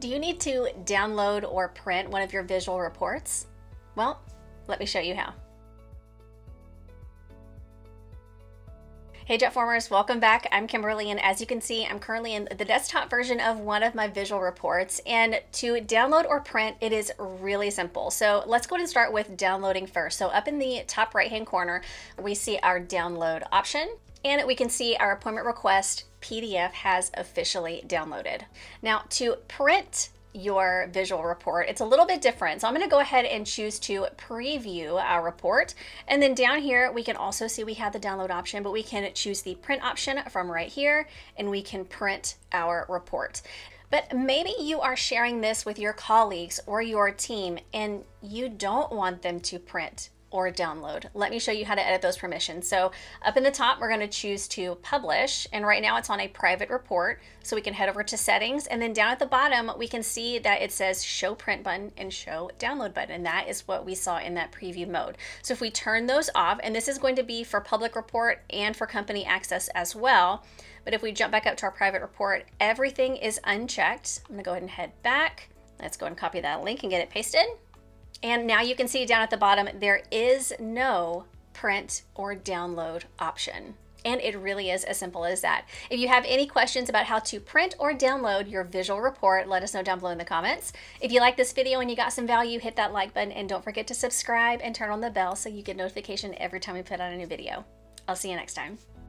Do you need to download or print one of your visual reports? Well, let me show you how. Hey Jetformers, welcome back. I'm Kimberly, and as you can see, I'm currently in the desktop version of one of my visual reports. And to download or print, it is really simple. So let's go ahead and start with downloading first. So up in the top right-hand corner, we see our download option, and we can see our appointment request PDF has officially downloaded. Now to print your visual report, it's a little bit different. So I'm going to go ahead and choose to preview our report. And then down here, we can also see we have the download option, but we can choose the print option from right here, and we can print our report. But maybe you are sharing this with your colleagues or your team, and you don't want them to print or download. Let me show you how to edit those permissions. So up in the top, we're going to choose to publish, and right now it's on a private report, so we can head over to settings, and then down at the bottom we can see that it says show print button and show download button, and that is what we saw in that preview mode. So if we turn those off, and this is going to be for public report and for company access as well, but if we jump back up to our private report, everything is unchecked. I'm going to go ahead and head back. Let's go ahead and copy that link and get it pasted. And now you can see down at the bottom, there is no print or download option. And it really is as simple as that. If you have any questions about how to print or download your visual report, let us know down below in the comments. If you like this video and you got some value, hit that like button, and don't forget to subscribe and turn on the bell so you get notification every time we put out a new video. I'll see you next time.